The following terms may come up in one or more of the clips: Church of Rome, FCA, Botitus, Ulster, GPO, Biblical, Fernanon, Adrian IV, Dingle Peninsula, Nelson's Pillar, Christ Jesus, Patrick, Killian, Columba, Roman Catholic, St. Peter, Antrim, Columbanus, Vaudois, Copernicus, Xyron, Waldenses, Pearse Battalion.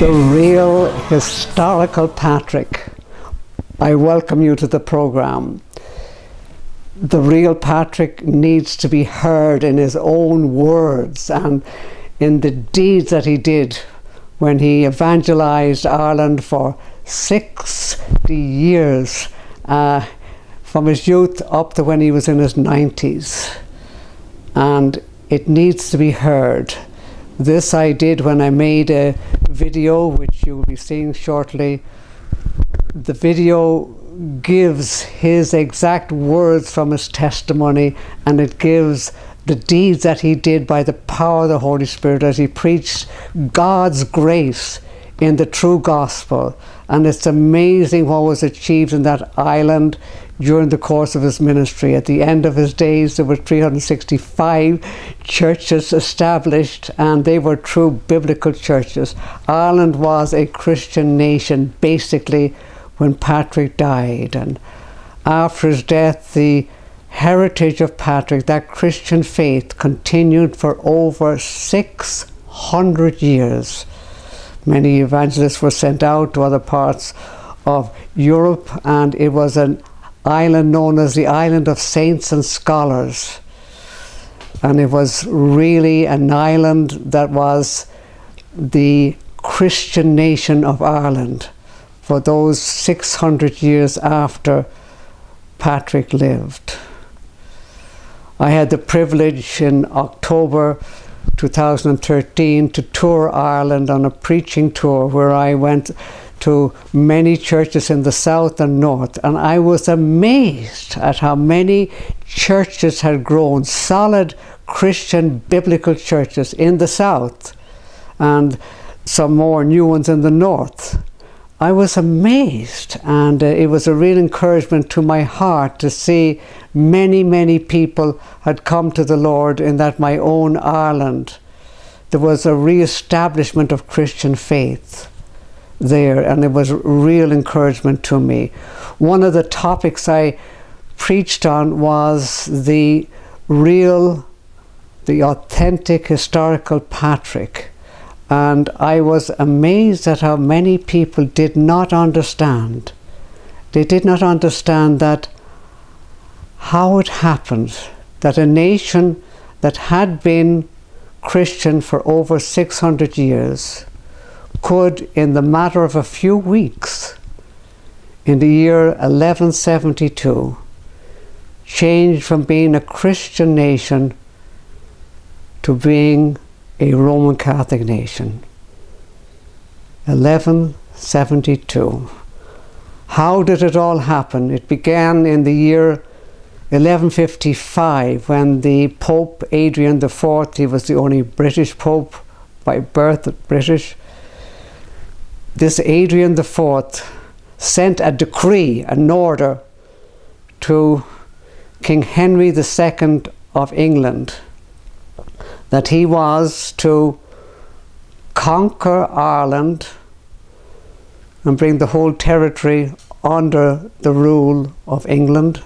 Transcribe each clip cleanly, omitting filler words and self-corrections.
the real historical Patrick. I welcome you to the programme. The real Patrick needs to be heard in his own words and in the deeds that he did when he evangelised Ireland for 60 years, from his youth up to when he was in his 90s. And it needs to be heard. This I did when I made a video, which you will be seeing shortly. The video gives his exact words from his testimony, and it gives the deeds that he did by the power of the Holy Spirit as he preached God's grace in the true gospel. And it's amazing what was achieved in that island during the course of his ministry. At the end of his days, there were 365 churches established, and they were true biblical churches. Ireland was a Christian nation, basically, when Patrick died. And after his death, the heritage of Patrick, that Christian faith, continued for over 600 years. Many evangelists were sent out to other parts of Europe, and it was an island known as the Island of Saints and Scholars. And it was really an island that was the Christian nation of Ireland for those 600 years after Patrick lived. I had the privilege in October 2013 to tour Ireland on a preaching tour where I went to many churches in the south and north, and I was amazed at how many churches had grown, solid Christian biblical churches in the south and some more new ones in the north. I was amazed, and it was a real encouragement to my heart to see many people had come to the Lord in that my own Ireland. There was a re-establishment of Christian faith there, and it was real encouragement to me. One of the topics I preached on was the real, the authentic historical Patrick, and I was amazed at how many people did not understand. They did not understand that how it happened that a nation that had been Christian for over 600 years could, in the matter of a few weeks, in the year 1172, change from being a Christian nation to being a Roman Catholic nation. 1172. How did it all happen? It began in the year 1155, when the Pope Adrian IV, he was the only British Pope, by birth British. This Adrian IV sent a decree, an order, to King Henry II of England that he was to conquer Ireland and bring the whole territory under the rule of England.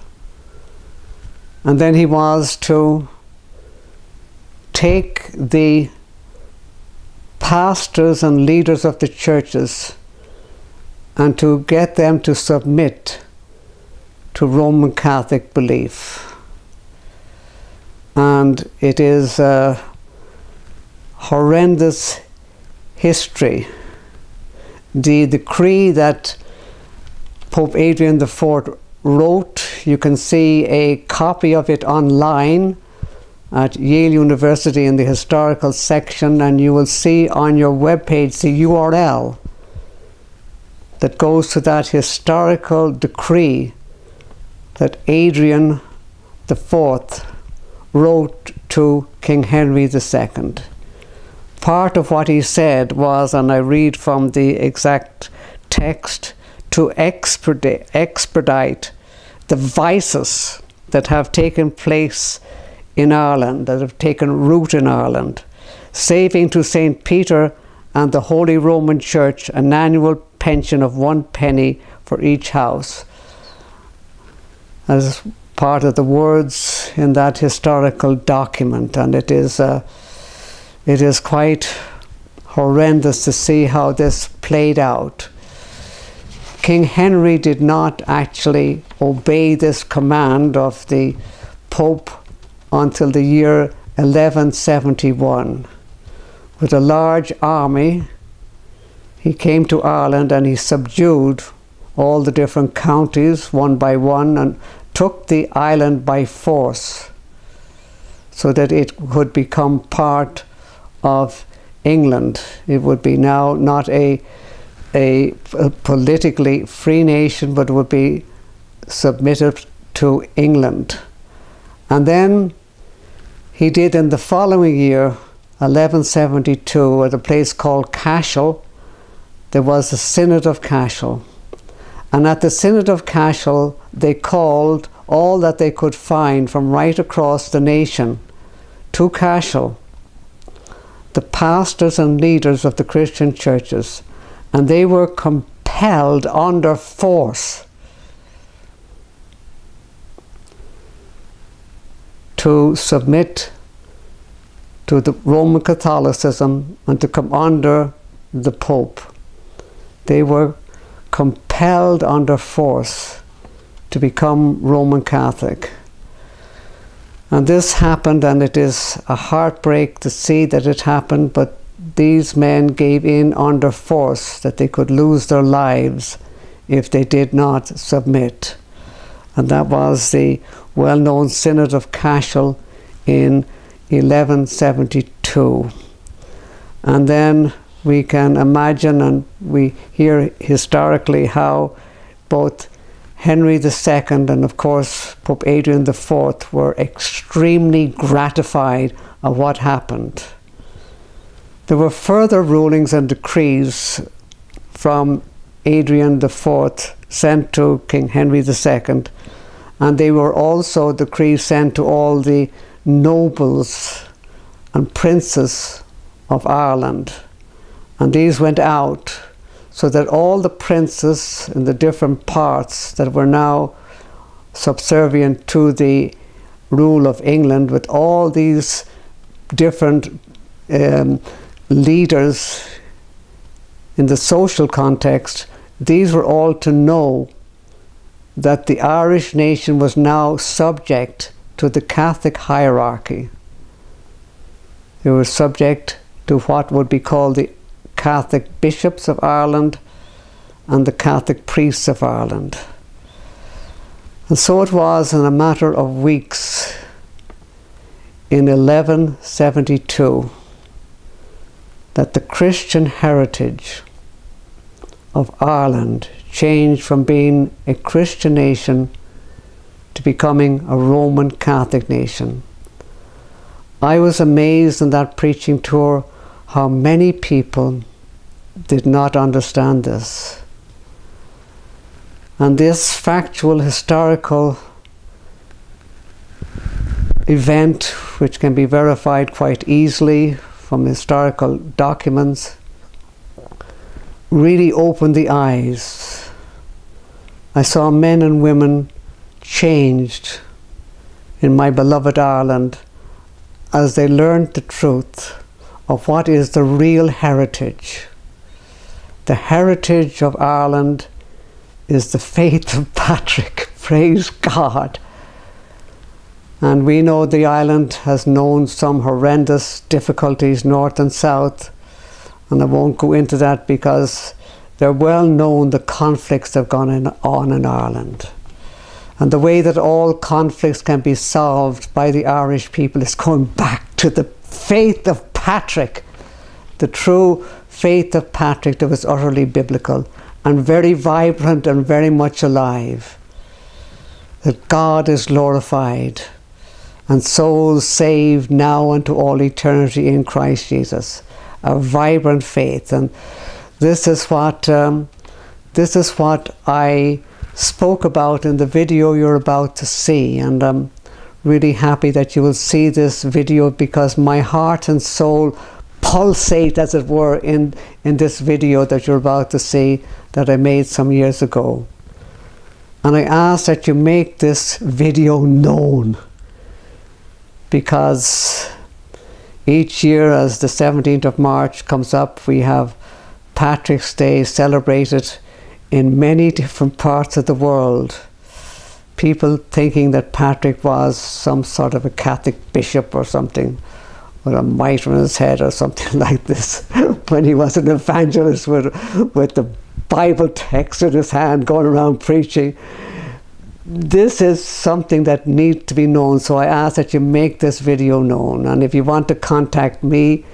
And then he was to take the pastors and leaders of the churches and to get them to submit to Roman Catholic belief. And it is a horrendous history. The decree that Pope Adrian IV wrote, you can see a copy of it online at Yale University in the historical section, and you will see on your webpage the URL that goes to that historical decree that Adrian IV wrote to King Henry II. Part of what he said was, and I read from the exact text, to expedite the vices that have taken place in Ireland, that have taken root in Ireland, saving to St. Peter and the Holy Roman Church an annual pension of 1 penny for each house. As part of the words in that historical document, and it is quite horrendous to see how this played out. King Henry did not actually obey this command of the Pope until the year 1171. With a large army, he came to Ireland and he subdued all the different counties one by one and took the island by force so that it would become part of England. It would be now not a politically free nation, but would be submitted to England. And then he did in the following year, 1172, at a place called Cashel, there was the Synod of Cashel. And at the Synod of Cashel, they called all that they could find from right across the nation to Cashel, the pastors and leaders of the Christian churches, and they were compelled under force to submit to the Roman Catholicism and to come under the Pope. They were compelled under force to become Roman Catholic. And this happened, and it is a heartbreak to see that it happened, but these men gave in under force that they could lose their lives if they did not submit. And that was the well-known Synod of Cashel in 1172. And then we can imagine, and we hear historically, how both Henry II and of course Pope Adrian IV were extremely gratified at what happened. There were further rulings and decrees from Adrian IV sent to King Henry II, and they were also decrees sent to all the nobles and princes of Ireland. And these went out so that all the princes in the different parts that were now subservient to the rule of England, with all these different leaders in the social context, these were all to know that the Irish nation was now subject to the Catholic hierarchy. They were subject to what would be called the Catholic bishops of Ireland and the Catholic priests of Ireland. And so it was in a matter of weeks in 1172 that the Christian heritage of Ireland changed from being a Christian nation to becoming a Roman Catholic nation. I was amazed in that preaching tour how many people did not understand this. And this factual, historical event, which can be verified quite easily from historical documents, really opened the eyes. I saw men and women changed in my beloved Ireland as they learned the truth of what is the real heritage. The heritage of Ireland is the faith of Patrick, praise God. And we know the island has known some horrendous difficulties, north and south, and I won't go into that because they're well known, the conflicts that have gone on in Ireland. And the way that all conflicts can be solved by the Irish people is going back to the faith of Patrick, the true faith of Patrick that was utterly biblical and very vibrant and very much alive. That God is glorified and souls saved now and to all eternity in Christ Jesus. A vibrant faith. And this is what I spoke about in the video you're about to see. And really happy that you will see this video, because my heart and soul pulsate, as it were, in this video that you're about to see, that I made some years ago. And I ask that you make this video known, because Each year as the 17th of March comes up, we have Patrick's Day celebrated in many different parts of the world. People thinking that Patrick was some sort of a Catholic bishop or something, with a mitre on his head or something like this, when he was an evangelist with the Bible text in his hand going around preaching. This is something that needs to be known, so I ask that you make this video known. And if you want to contact me,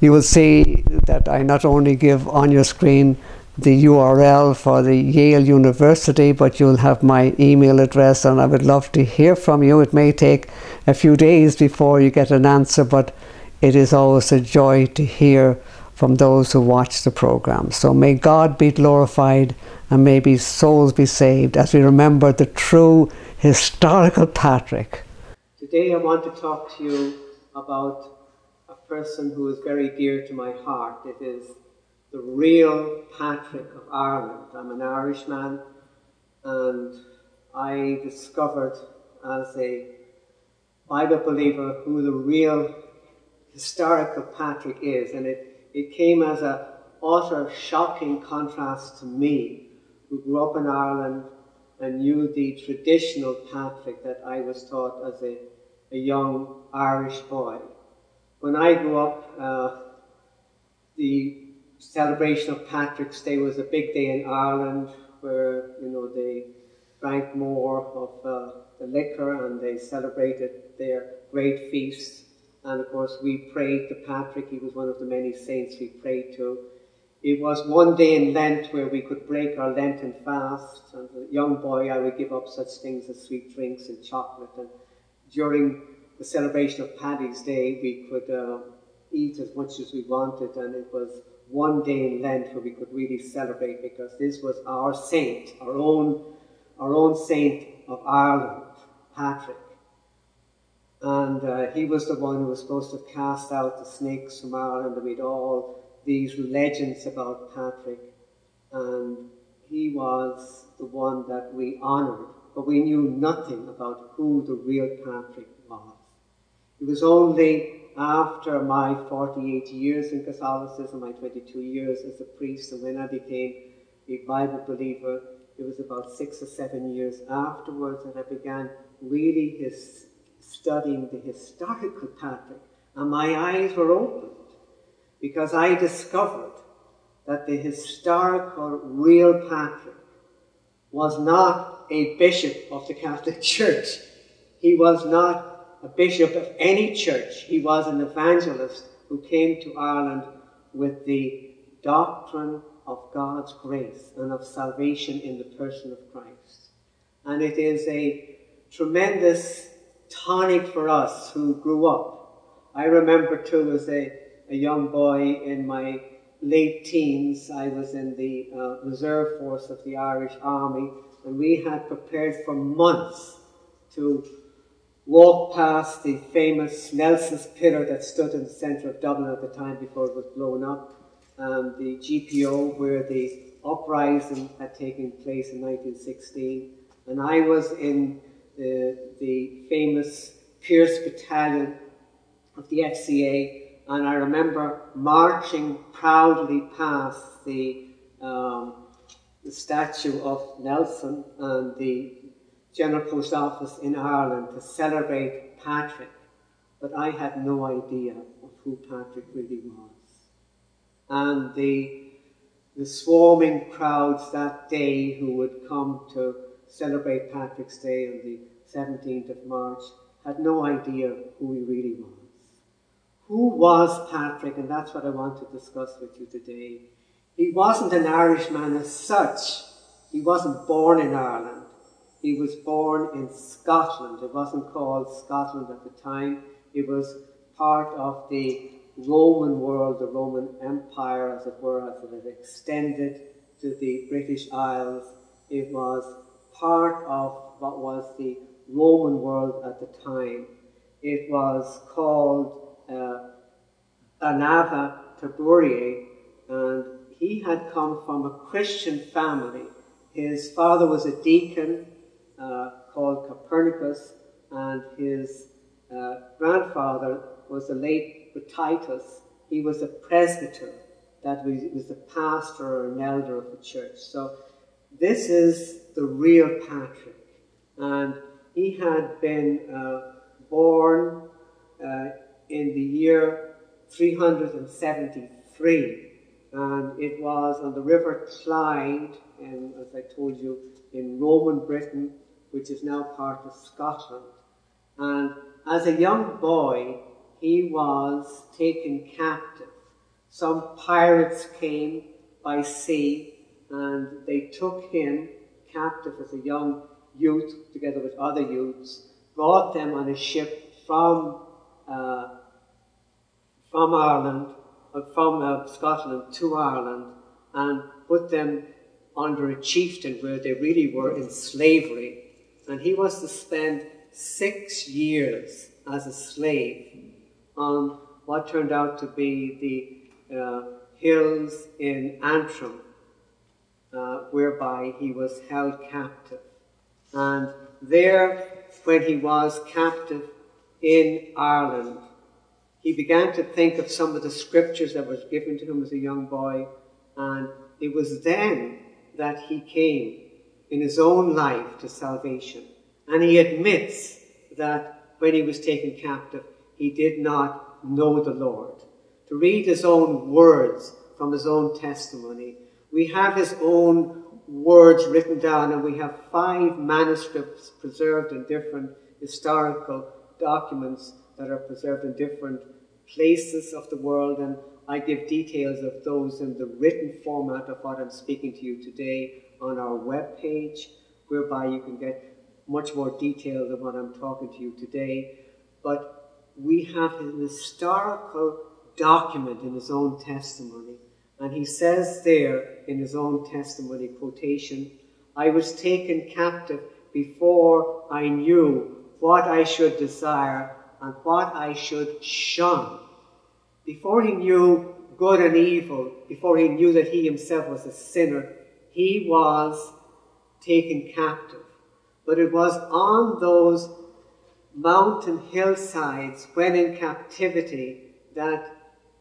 you will see that I not only give on your screen the URL for the Yale University, but you'll have my email address, and I would love to hear from you. It may take a few days before you get an answer, but it is always a joy to hear from those who watch the program. So may God be glorified, and may his souls be saved as we remember the true historical Patrick. Today I want to talk to you about a person who is very dear to my heart. It is the real Patrick of Ireland. I'm an Irishman, and I discovered as a Bible believer who the real historical Patrick is, and it came as an utter shocking contrast to me, who grew up in Ireland and knew the traditional Patrick that I was taught as a young Irish boy. When I grew up, the celebration of Patrick's Day was a big day in Ireland, where they drank more of the liquor and they celebrated their great feasts. And of course, we prayed to Patrick. He was one of the many saints we prayed to. It was one day in Lent where we could break our Lenten fast. And as a young boy, I would give up such things as sweet drinks and chocolate. And during the celebration of Paddy's Day, we could eat as much as we wanted. And it was one day in Lent where we could really celebrate, because this was our saint, our own saint of Ireland, Patrick. And he was the one who was supposed to cast out the snakes from Ireland, and we had all these legends about Patrick. And he was the one that we honoured, but we knew nothing about who the real Patrick was. It was only after my 48 years in Catholicism, my 22 years as a priest, and when I became a Bible believer, it was about 6 or 7 years afterwards that I began really studying the historical Patrick, and my eyes were opened, because I discovered that the historical real Patrick was not a bishop of the Catholic Church. He was not a bishop of any church. He was an evangelist who came to Ireland with the doctrine of God's grace and of salvation in the person of Christ. And it is a tremendous tonic for us who grew up. I remember too, as a young boy in my late teens, I was in the reserve force of the Irish Army, and we had prepared for months to walk past the famous Nelson's Pillar that stood in the centre of Dublin at the time before it was blown up, and the GPO where the uprising had taken place in 1916, and I was in the famous Pearse Battalion of the FCA, and I remember marching proudly past the statue of Nelson and the General Post Office in Ireland to celebrate Patrick, but I had no idea of who Patrick really was. And the swarming crowds that day who would come to celebrate Patrick's Day on the 17th of March had no idea who he really was. Who was Patrick? And that's what I want to discuss with you today. He wasn't an Irishman as such. He wasn't born in Ireland. He was born in Scotland. It wasn't called Scotland at the time. It was part of the Roman world, the Roman Empire, as it were, as it had extended to the British Isles. It was part of what was the Roman world at the time. It was called Anava Taburiae, and he had come from a Christian family. His father was a deacon called Copernicus, and his grandfather was the late Botitus. He was a presbyter, that was the pastor or an elder of the church. So this is the real Patrick. And he had been born in the year 373. And it was on the River Clyde, and as I told you, in Roman Britain, which is now part of Scotland. And as a young boy, he was taken captive. Some pirates came by sea, and they took him captive as a young youth, together with other youths, brought them on a ship from Scotland to Ireland, and put them under a chieftain where they really were in slavery. And he was to spend 6 years as a slave on what turned out to be the hills in Antrim, whereby he was held captive. And there, when he was captive in Ireland, he began to think of some of the scriptures that was given to him as a young boy, and it was then that he came in his own life to salvation. And he admits that when he was taken captive, he did not know the Lord. To read his own words from his own testimony, we have his own words written down, and we have 5 manuscripts preserved in different historical documents that are preserved in different places of the world, and I give details of those in the written format of what I'm speaking to you today on our webpage, whereby you can get much more detail than what I'm talking to you today. But we have an historical document in his own testimony, and he says there in his own testimony, quotation, "I was taken captive before I knew what I should desire and what I should shun." Before he knew good and evil, before he knew that he himself was a sinner, he was taken captive. But it was on those mountain hillsides, when in captivity, that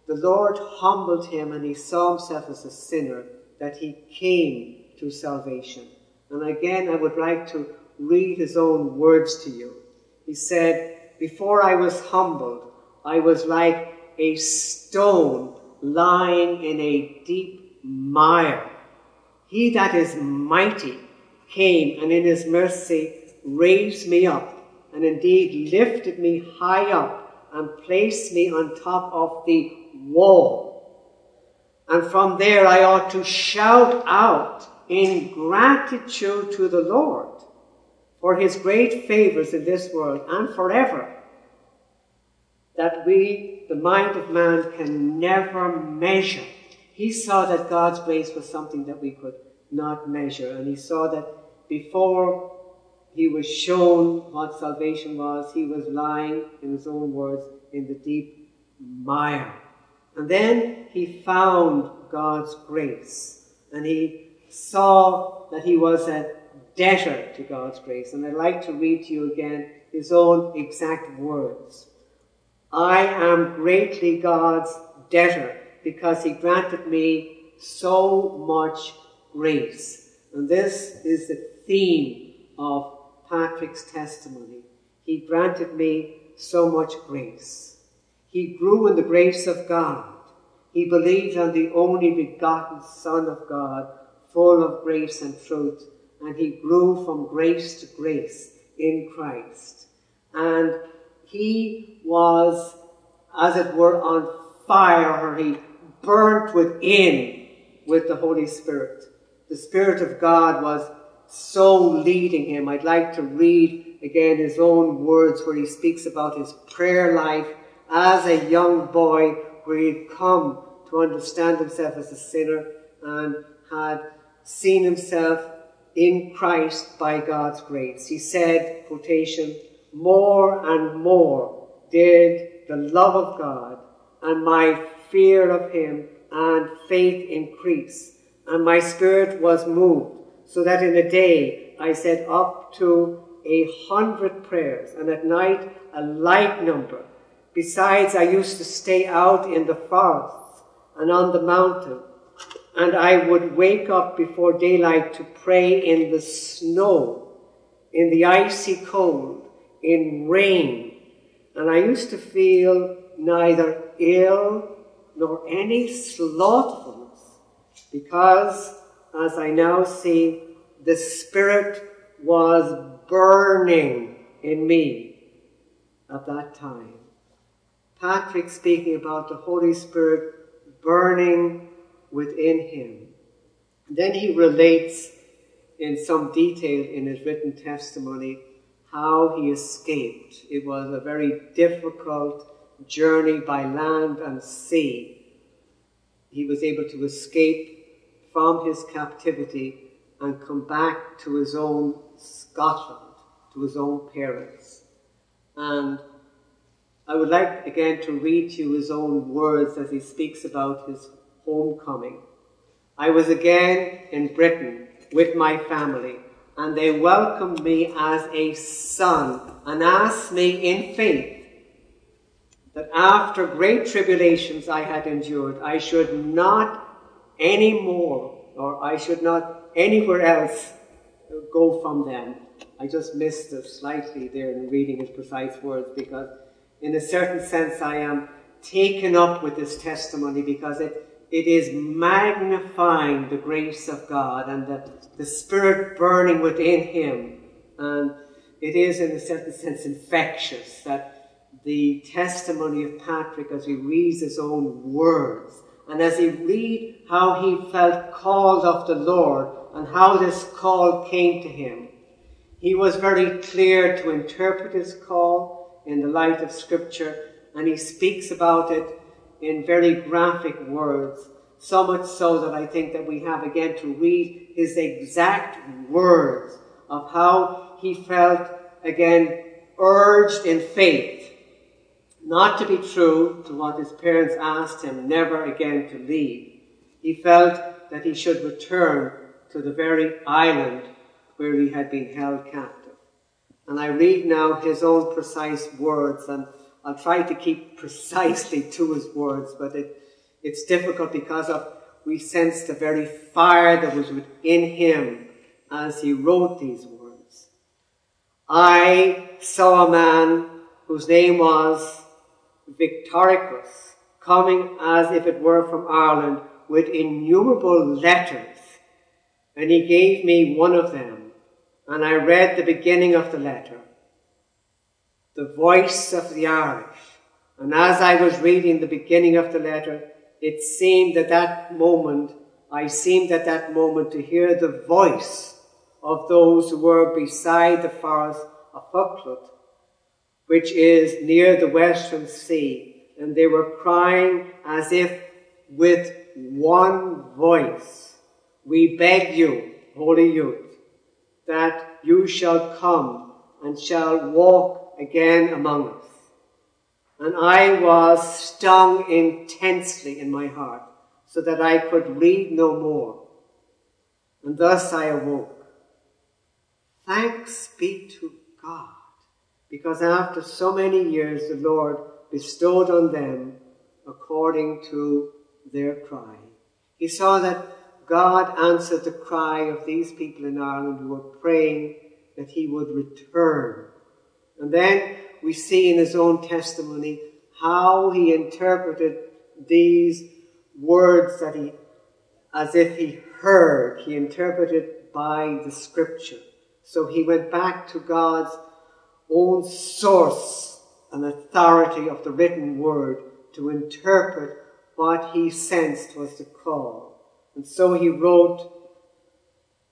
the Lord humbled him and he saw himself as a sinner, that he came to salvation. And again, I would like to read his own words to you. He said, "Before I was humbled, I was like a stone lying in a deep mire. He that is mighty came, and in his mercy raised me up, and indeed lifted me high up, and placed me on top of the wall. And from there I ought to shout out in gratitude to the Lord for his great favors in this world and forever, that we, the mind of man, can never measure." He saw that God's grace was something that we could not measure, and he saw that before he was shown what salvation was, he was lying, in his own words, in the deep mire. And then he found God's grace, and he saw that he was a debtor to God's grace. And I'd like to read to you again his own exact words. "I am greatly God's debtor, because he granted me so much grace." And this is the theme of Patrick's testimony. He granted me so much grace. He grew in the grace of God. He believed on the only begotten Son of God, full of grace and truth, and he grew from grace to grace in Christ. And he was, as it were, on fire, or he burnt within with the Holy Spirit. The Spirit of God was so leading him. I'd like to read again his own words where he speaks about his prayer life as a young boy, where he'd come to understand himself as a sinner and had seen himself in Christ by God's grace. He said, quotation, "More and more did the love of God and my fear of him and faith increase, and my spirit was moved, so that in a day I said up to 100 prayers, and at night a like number. Besides, I used to stay out in the forests and on the mountain, and I would wake up before daylight to pray in the snow, in the icy cold, in rain, and I used to feel neither ill nor any slothfulness, because, as I now see, the Spirit was burning in me at that time. Patrick speaking about the Holy Spirit burning within him. Then he relates in some detail in his written testimony how he escaped. It was a very difficult journey by land and sea. He was able to escape from his captivity and come back to his own Scotland, to his own parents. And I would like again to read to you his own words as he speaks about his homecoming. I was again in Britain with my family, and they welcomed me as a son and asked me in faith that after great tribulations I had endured, I should not any more, or I should not anywhere else go from them. I just missed it slightly there in reading his precise words, because in a certain sense I am taken up with this testimony, because it is magnifying the grace of God and the Spirit burning within him. And it is, in a certain sense, infectious that the testimony of Patrick, as he reads his own words, and as he reads how he felt called of the Lord and how this call came to him. He was very clear to interpret his call in the light of Scripture, and he speaks about it in very graphic words, so much so that I think that we have again to read his exact words of how he felt, again, urged in faith not to be true to what his parents asked him, never again to leave. He felt that he should return to the very island where he had been held captive. And I read now his own precise words, and I'll try to keep precisely to his words, but it's difficult because we sense the very fire that was within him as he wrote these words. I saw a man whose name was Victoricus, coming as if it were from Ireland with innumerable letters, and he gave me one of them, and I read the beginning of the letter. The voice of the Irish. And as I was reading the beginning of the letter, it seemed at that moment, I seemed at that moment to hear the voice of those who were beside the forest of Bucklet, which is near the western sea, and they were crying as if with one voice, we beg you, holy youth, that you shall come and shall walk again among us. And I was stung intensely in my heart, so that I could read no more. And thus I awoke. Thanks be to God, because after so many years the Lord bestowed on them according to their cry. He saw that God answered the cry of these people in Ireland who were praying that he would return. And then we see in his own testimony how he interpreted these words that he, as if he heard, he interpreted by the Scripture. So he went back to God's own source and authority of the written word to interpret what he sensed was the call. And so he wrote,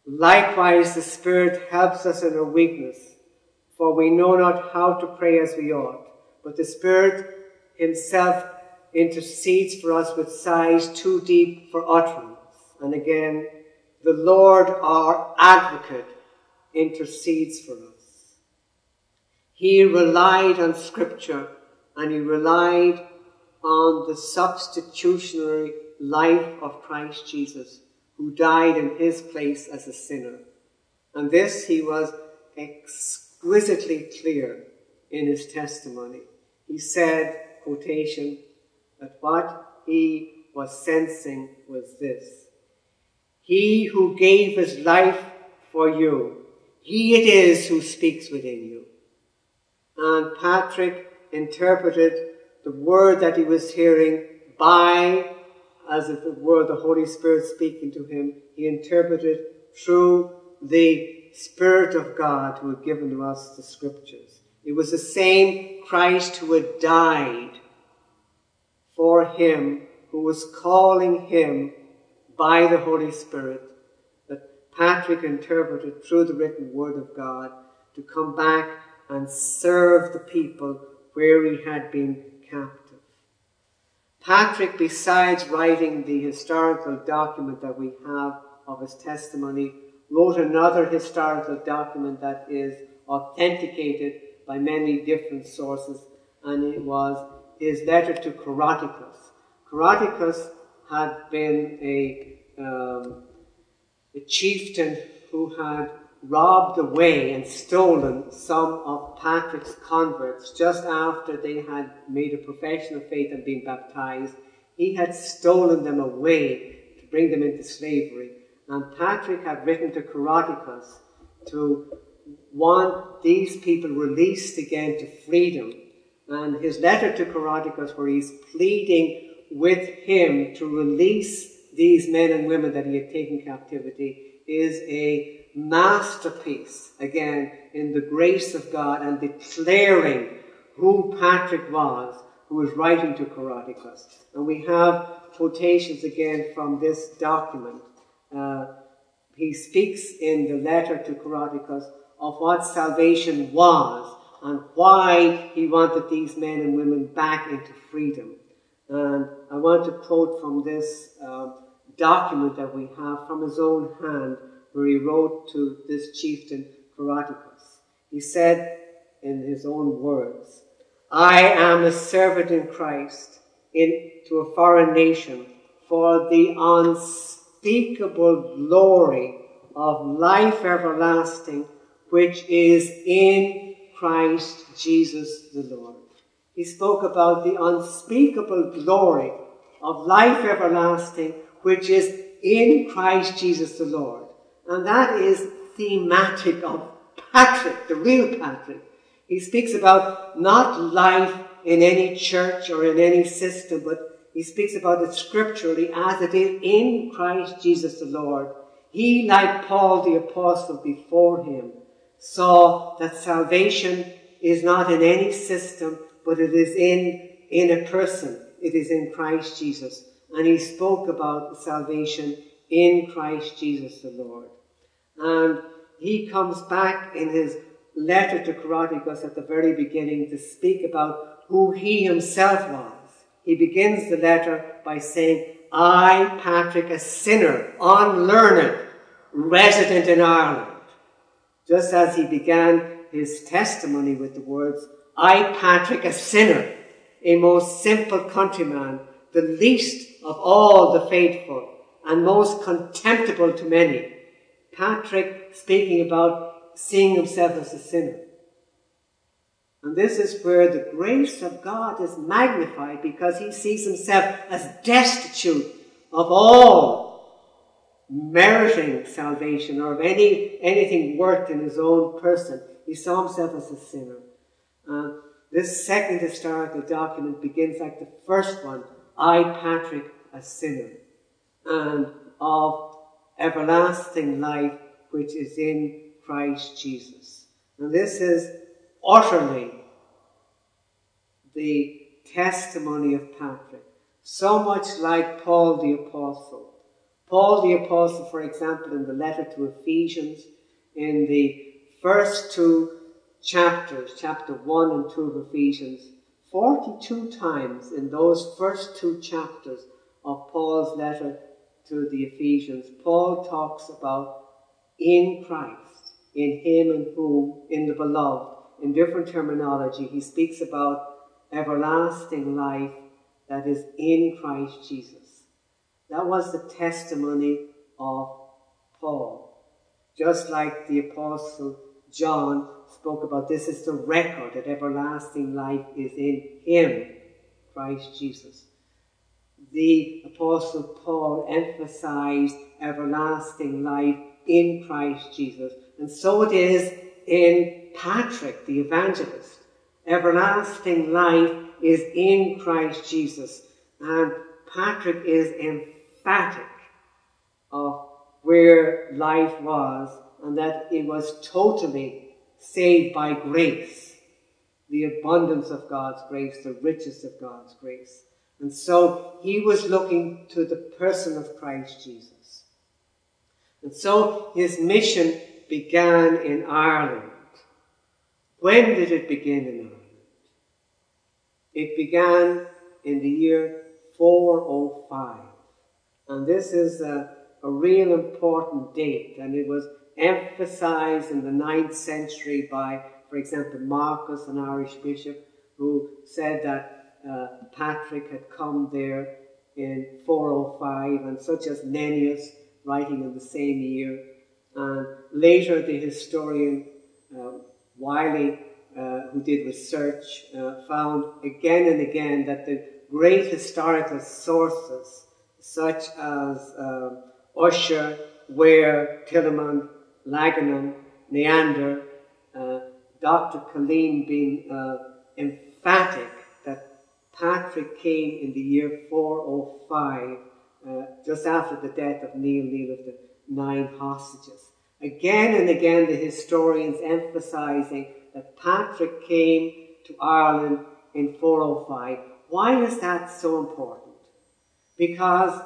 likewise the Spirit helps us in our weakness, for we know not how to pray as we ought, but the Spirit himself intercedes for us with sighs too deep for utterance. And again, the Lord, our advocate, intercedes for us. He relied on Scripture, and he relied on the substitutionary life of Christ Jesus, who died in his place as a sinner. And this he was exquisitely clear in his testimony. He said, direct quotation, but what he was sensing was this: he who gave his life for you, he it is who speaks within you. And Patrick interpreted the word that he was hearing by, as if it were the Holy Spirit speaking to him, he interpreted through the Spirit of God who had given to us the Scriptures. It was the same Christ who had died for him, who was calling him by the Holy Spirit, that Patrick interpreted through the written word of God to come back and serve the people where he had been captive. Patrick, besides writing the historical document that we have of his testimony, wrote another historical document that is authenticated by many different sources, and it was his letter to Caroticus. Caroticus had been a chieftain who had robbed away and stolen some of Patrick's converts just after they had made a profession of faith and been baptized. He had stolen them away to bring them into slavery. And Patrick had written to Caroticus to want these people released again to freedom. And his letter to Caroticus, where he's pleading with him to release these men and women that he had taken captivity, is a masterpiece, again, in the grace of God and declaring who Patrick was, who was writing to Caroticus. And we have quotations again from this document. He speaks in the letter to Caroticus of what salvation was and why he wanted these men and women back into freedom. And I want to quote from this document that we have from his own hand, where he wrote to this chieftain, Caroticus. He said in his own words, "I am a servant in Christ to a foreign nation for the unspeakable glory of life everlasting, which is in Christ Jesus the Lord." He spoke about the unspeakable glory of life everlasting, which is in Christ Jesus the Lord. And that is thematic of Patrick, the real Patrick. He speaks about not life in any church or in any system, but he speaks about it scripturally as it is in Christ Jesus the Lord. He, like Paul the Apostle before him, saw that salvation is not in any system, but it is in a person. It is in Christ Jesus. And he spoke about salvation in Christ Jesus the Lord. And he comes back in his letter to Caroticus at the very beginning to speak about who he himself was. He begins the letter by saying, "I, Patrick, a sinner, unlearned, resident in Ireland." Just as he began his testimony with the words, "I, Patrick, a sinner, a most simple countryman, the least of all the faithful, and most contemptible to many." Patrick speaking about seeing himself as a sinner. And this is where the grace of God is magnified, because he sees himself as destitute of all meriting salvation or of anything worked in his own person. He saw himself as a sinner. This second historical document begins like the first one, "I, Patrick, a sinner, and of everlasting life, which is in Christ Jesus." And this is utterly the testimony of Patrick. So much like Paul the Apostle. Paul the Apostle, for example, in the letter to Ephesians, in the first two chapters, chapter 1 and 2 of Ephesians, 42 times in those first two chapters of Paul's letter to the Ephesians, Paul talks about in Christ, in him and whom, in the beloved. In different terminology, he speaks about everlasting life that is in Christ Jesus. That was the testimony of Paul. Just like the Apostle John spoke about, this is the record that everlasting life is in him Christ Jesus. The Apostle Paul emphasized everlasting life in Christ Jesus, and so it is in Patrick the evangelist. Everlasting life is in Christ Jesus, and Patrick is emphatic of where life was and that it was totally saved by grace, the abundance of God's grace, the riches of God's grace. And so he was looking to the person of Christ Jesus. And so his mission began in Ireland. When did it begin in Ireland? It began in the year 405. And this is a real important date, and it was emphasized in the 9th century by, for example, Marcus, an Irish bishop, who said that Patrick had come there in 405, and such as Nennius, writing in the same year. And later the historian Wiley, who did research, found again and again that the great historical sources, such as Usher, Ware, Tillamont, Laganum, Neander, Dr. Killeen being emphatic that Patrick came in the year 405, just after the death of Neil of the 9 hostages. Again and again the historians emphasizing that Patrick came to Ireland in 405. Why is that so important? Because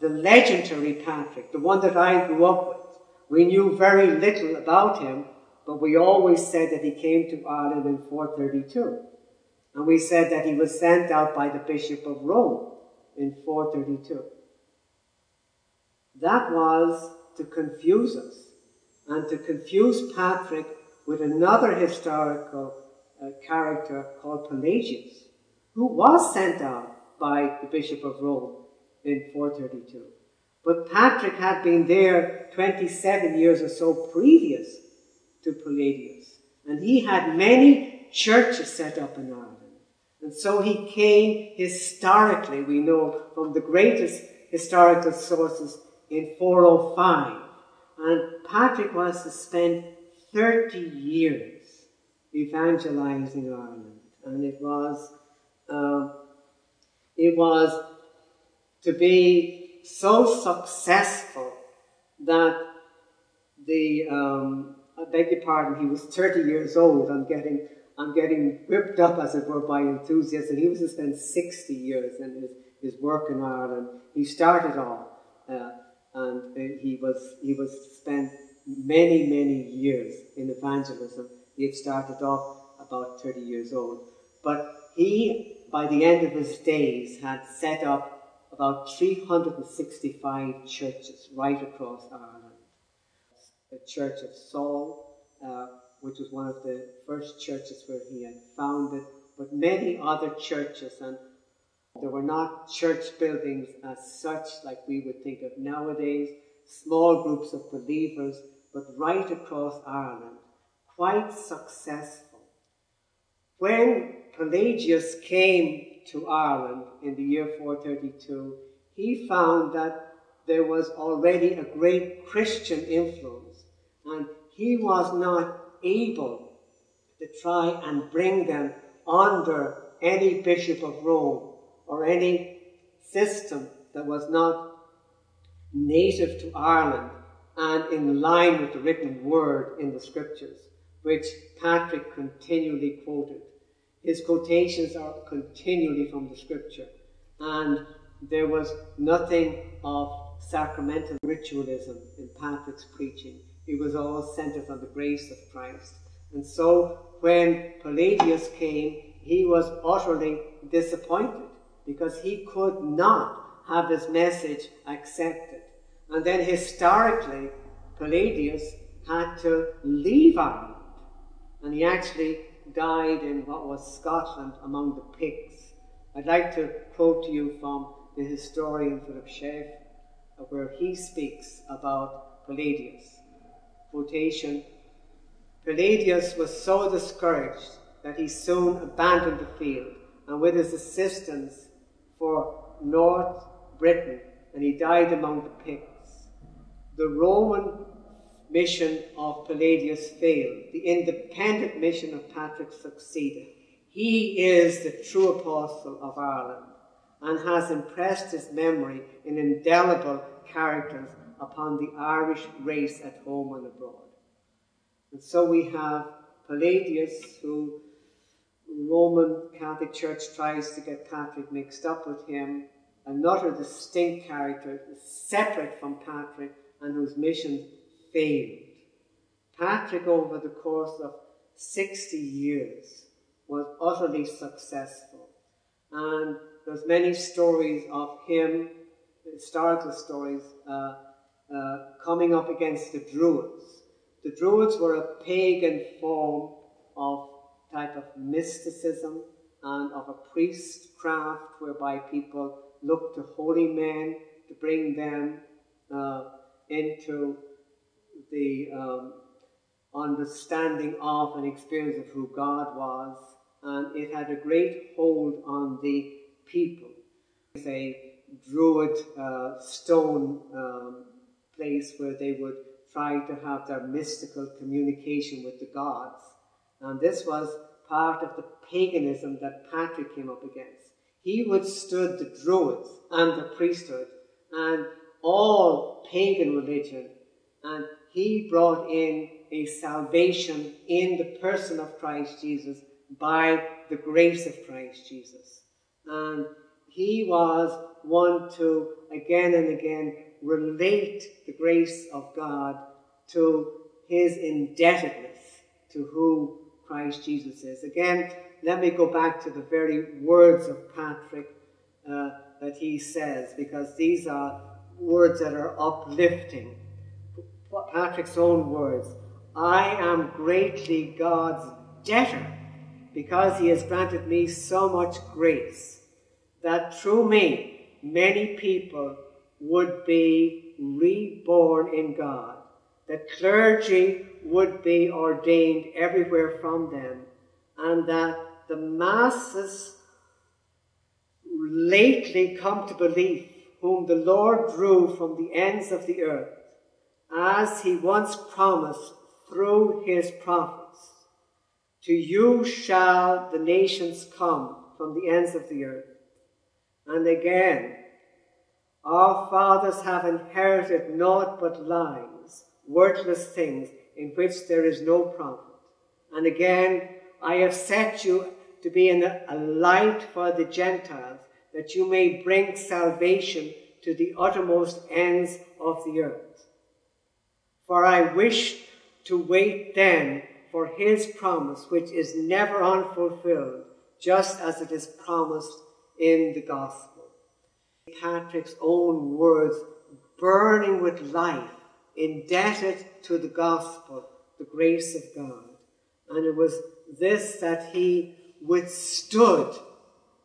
the legendary Patrick, the one that I grew up with, we knew very little about him, but we always said that he came to Ireland in 432. And we said that he was sent out by the Bishop of Rome in 432. That was to confuse us, and to confuse Patrick with another historical character called Palladius, who was sent out by the Bishop of Rome in 432. But Patrick had been there 27 years or so previous to Palladius, and he had many churches set up in Ireland. And so he came historically, we know, from the greatest historical sources in 405. And Patrick was to spend 30 years evangelizing Ireland. And it was to be so successful that I beg your pardon, he was 30 years old. I'm getting whipped up, as it were, by enthusiasm. He was to spend 60 years in his work in Ireland. He started off, and he was spent many, many years in evangelism. He had started off about 30 years old. But he, by the end of his days, had set up about 365 churches right across Ireland. The Church of Saul, which was one of the first churches where he had founded, but many other churches, and there were not church buildings as such like we would think of nowadays, small groups of believers, but right across Ireland, quite successful. When Pelagius came to Ireland in the year 432, he found that there was already a great Christian influence, and he was not able to try and bring them under any Bishop of Rome or any system that was not native to Ireland and in line with the written word in the scriptures, which Patrick continually quoted. His quotations are continually from the scripture, and there was nothing of sacramental ritualism in Patrick's preaching. It was all centered on the grace of Christ. And so when Palladius came, he was utterly disappointed because he could not have his message accepted. And then historically, Palladius had to leave Ireland, and he actually died in what was Scotland among the Picts. I'd like to quote to you from the historian Philip Schaff, where he speaks about Palladius. Quotation: "Palladius was so discouraged that he soon abandoned the field and with his assistance for North Britain, and he died among the Picts. The Roman mission of Palladius failed. The independent mission of Patrick succeeded. He is the true apostle of Ireland and has impressed his memory in indelible characters upon the Irish race at home and abroad. And so we have Palladius, who Roman Catholic Church tries to get Patrick mixed up with him, another distinct character separate from Patrick and whose mission failed. Patrick, over the course of 60 years, was utterly successful, and there's many stories of him, historical stories, coming up against the Druids. The Druids were a pagan form of type of mysticism and of a priestcraft whereby people looked to holy men to bring them into the understanding of and experience of who God was, and it had a great hold on the people. It's a Druid stone place where they would try to have their mystical communication with the gods. And this was part of the paganism that Patrick came up against. He withstood the Druids and the priesthood and all pagan religion, and he brought in a salvation in the person of Christ Jesus by the grace of Christ Jesus. And he was one to again and again relate the grace of God to his indebtedness to who Christ Jesus is. Again, let me go back to the very words of Patrick that he says, because these are words that are uplifting. Patrick's own words: "I am greatly God's debtor, because he has granted me so much grace, that through me many people would be reborn in God, that clergy would be ordained everywhere from them, and that the masses lately come to believe, whom the Lord drew from the ends of the earth, as he once promised through his prophets. To you shall the nations come from the ends of the earth." And again, "Our fathers have inherited naught but lies, worthless things, in which there is no profit." And again, "I have set you to be a light for the Gentiles, that you may bring salvation to the uttermost ends of the earth. For I wish to wait then for his promise, which is never unfulfilled, just as it is promised in the gospel." Patrick's own words, burning with life, indebted to the gospel, the grace of God. And it was this that he withstood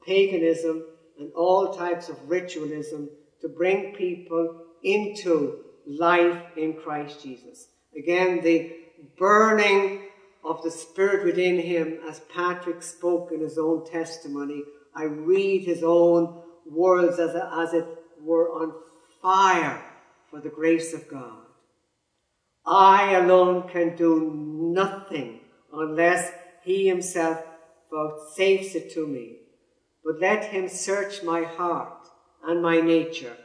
paganism and all types of ritualism to bring people into life in Christ Jesus. Again, the burning of the Spirit within him, as Patrick spoke in his own testimony. I read his own words as it were on fire for the grace of God. "I alone can do nothing unless he himself vouchsafes it to me. But let him search my heart and my nature.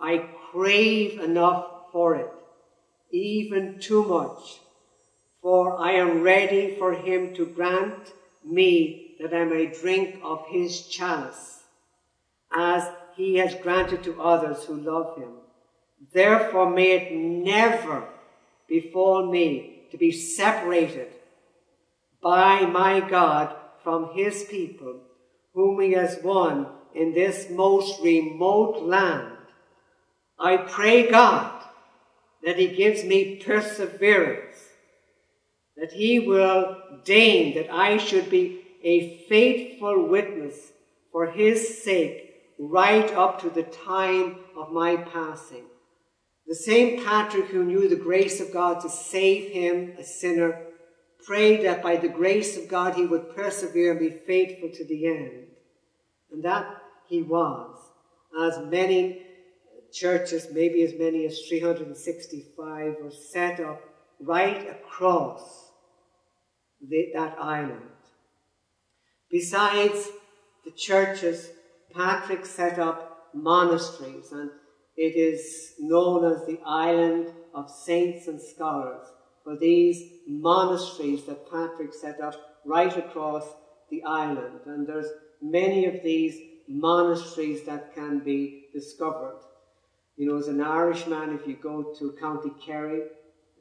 I crave enough for it, even too much, for I am ready for him to grant me that I may drink of his chalice, as he has granted to others who love him. Therefore may it never befall me to be separated by my God from his people, whom he has won in this most remote land. I pray God that he gives me perseverance, that he will deign that I should be a faithful witness for his sake right up to the time of my passing." The same Patrick who knew the grace of God to save him, a sinner, prayed that by the grace of God he would persevere and be faithful to the end. And that he was, as many churches, maybe as many as 365, were set up right across that island. Besides the churches, Patrick set up monasteries, and it is known as the Island of Saints and Scholars, for these monasteries that Patrick set up right across the island. And there's many of these monasteries that can be discovered. You know, as an Irishman, if you go to County Kerry,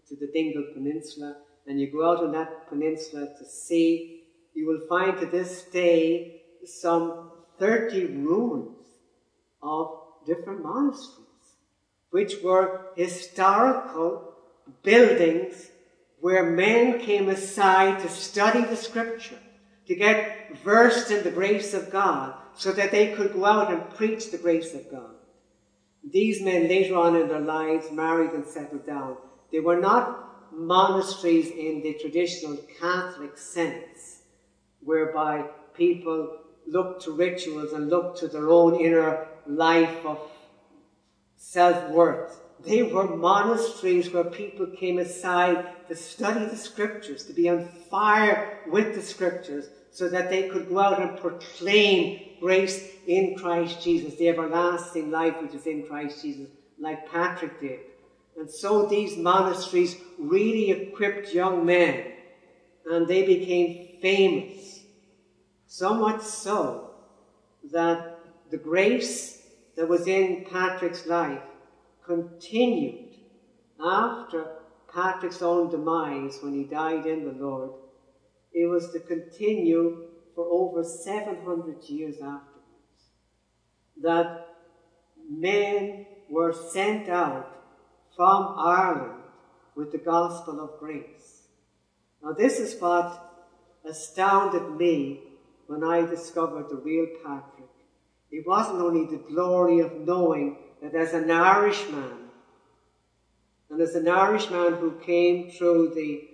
to the Dingle Peninsula, and you go out on that peninsula to sea, you will find to this day some 30 ruins of different monasteries, which were historical buildings where men came aside to study the Scripture, to get versed in the grace of God, so that they could go out and preach the grace of God. These men later on in their lives married and settled down. They were not monasteries in the traditional Catholic sense, whereby people looked to rituals and looked to their own inner life of self-worth. They were monasteries where people came aside to study the Scriptures, to be on fire with the Scriptures, so that they could go out and proclaim grace in Christ Jesus, the everlasting life which is in Christ Jesus, like Patrick did. And so these monasteries really equipped young men, and they became famous, so much so that the grace that was in Patrick's life continued after Patrick's own demise when he died in the Lord. It was to continue for over 700 years afterwards, that men were sent out from Ireland with the gospel of grace. Now this is what astounded me when I discovered the real Patrick. It wasn't only the glory of knowing that as an Irishman, and as an Irishman who came through the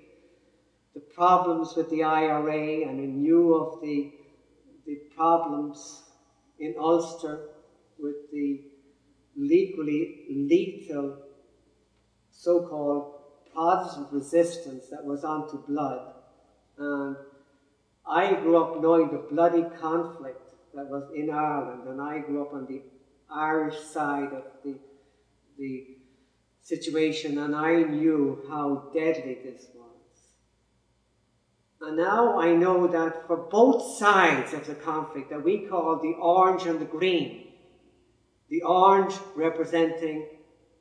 problems with the IRA and in knew of the problems in Ulster with the legally lethal so-called Protestant resistance that was onto blood. And I grew up knowing the bloody conflict that was in Ireland, and I grew up on the Irish side of the situation, and I knew how deadly this was. And now I know that for both sides of the conflict that we call the orange and the green, the orange representing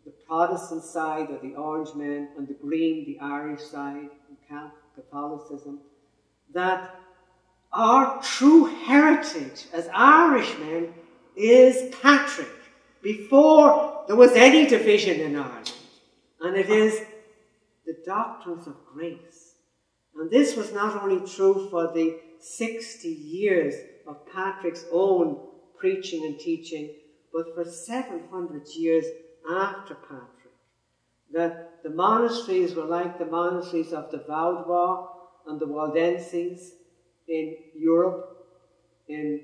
the Protestant side of the orange men and the green, the Irish side, and Catholicism, that our true heritage as Irishmen is Patrick, before there was any division in Ireland. And it is the doctrines of grace. And this was not only true for the 60 years of Patrick's own preaching and teaching, but for 700 years after Patrick, that the monasteries were like the monasteries of the Vaudois and the Waldenses in Europe, in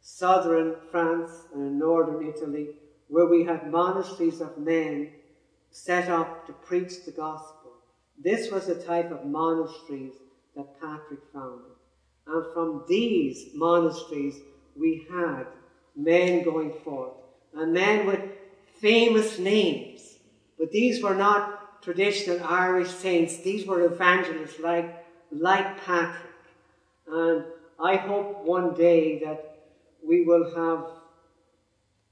southern France and in northern Italy, where we had monasteries of men set up to preach the gospel. This was the type of monasteries that Patrick founded. And from these monasteries, we had men going forth, and men with famous names. But these were not traditional Irish saints. These were evangelists like Patrick. And I hope one day that we will have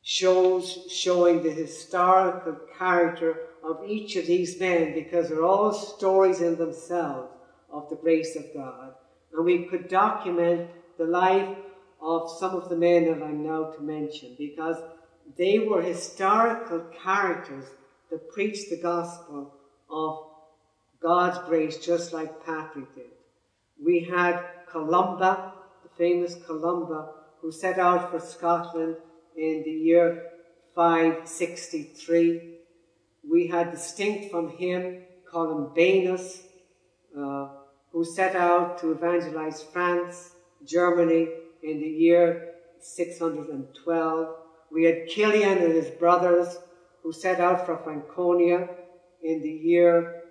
shows showing the historical character of each of these men, because they're all stories in themselves of the grace of God. And we could document the life of some of the men that I'm now to mention, because they were historical characters that preached the gospel of God's grace, just like Patrick did. We had Columba, the famous Columba, who set out for Scotland in the year 563. We had, distinct from him, Columbanus, who set out to evangelize France, Germany, in the year 612. We had Killian and his brothers who set out for Franconia in the year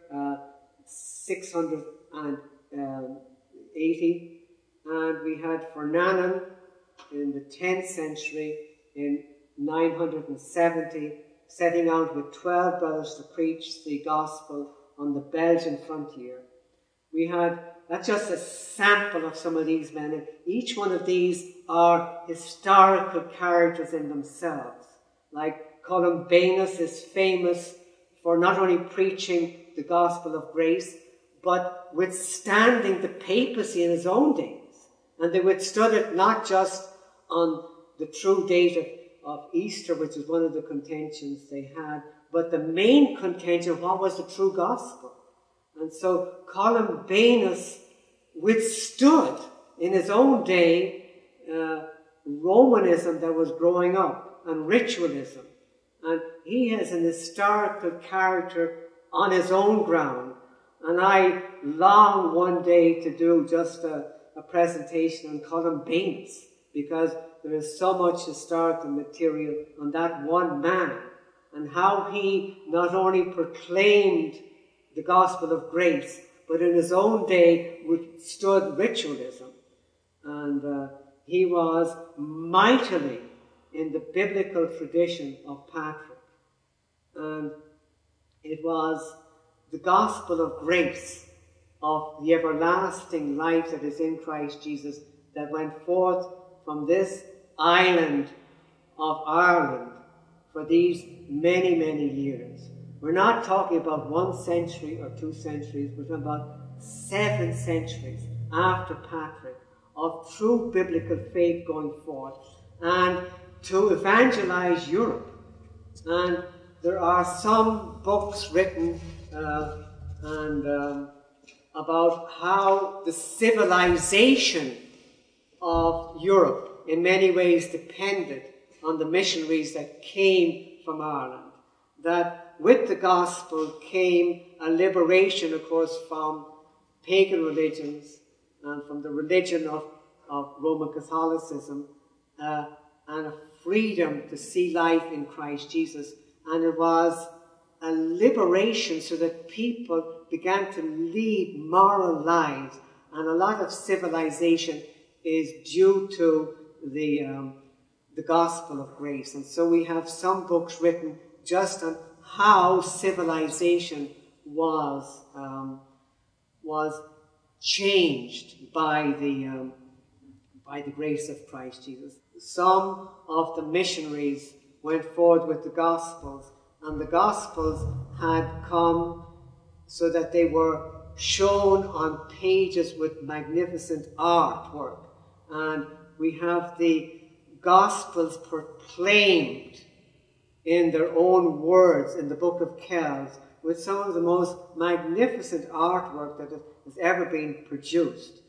680. And we had Fernanon in the 10th century in 970, setting out with 12 brothers to preach the gospel on the Belgian frontier. We had, that's just a sample of some of these men, and each one of these are historical characters in themselves. Like Columbanus is famous for not only preaching the gospel of grace, but withstanding the papacy in his own days. And they withstood it not just on the true date of Easter, which is one of the contentions they had, but the main contention, what was the true gospel? And so Columbanus withstood in his own day Romanism that was growing up and ritualism. And he is an historical character on his own ground. And I long one day to do just a presentation on Columbanus, because there is so much historical material on that one man and how he not only proclaimed the gospel of grace, but in his own day withstood ritualism. And he was mightily in the biblical tradition of Patrick. And it was the gospel of grace, of the everlasting life that is in Christ Jesus, that went forth from this island of Ireland for these many, many years. We're not talking about one century or two centuries, we're talking about 7 centuries after Patrick of true biblical faith going forth and to evangelize Europe. And there are some books written about how the civilization of Europe in many ways depended on the missionaries that came from Ireland. That with the gospel came a liberation, of course, from pagan religions and from the religion of Roman Catholicism, and a freedom to see life in Christ Jesus. And it was a liberation so that people began to lead moral lives. And a lot of civilization is due to the gospel of grace. And so we have some books written just on how civilization was changed by the grace of Christ Jesus. Some of the missionaries went forward with the Gospels, and the Gospels had come so that they were shown on pages with magnificent artwork. And we have the Gospels proclaimed in their own words in the Book of Kells, with some of the most magnificent artwork that has ever been produced.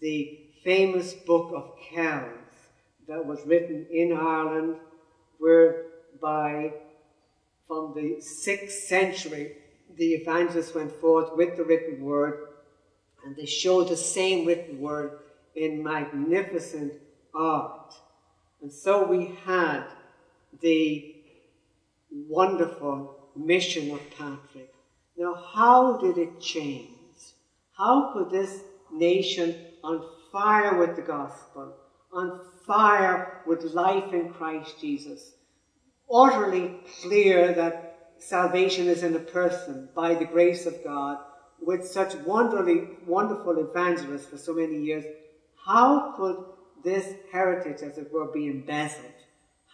The famous Book of Kells that was written in Ireland, whereby from the 6th century, the evangelists went forth with the written word, and they showed the same written word in magnificent art. And so we had the wonderful mission of Patrick. Now, how did it change? How could this nation, on fire with the gospel, on fire with life in Christ Jesus, utterly clear that salvation is in a person by the grace of God, with such wonderful evangelists for so many years, how could this heritage, as it were, be embezzled?